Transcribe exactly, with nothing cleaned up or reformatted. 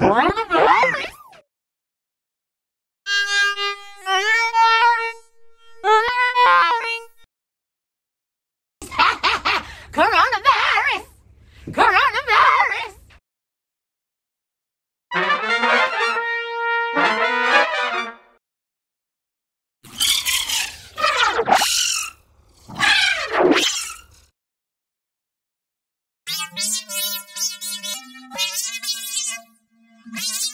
Coronavirus. Coronavirus. Coronavirus. Coronavirus.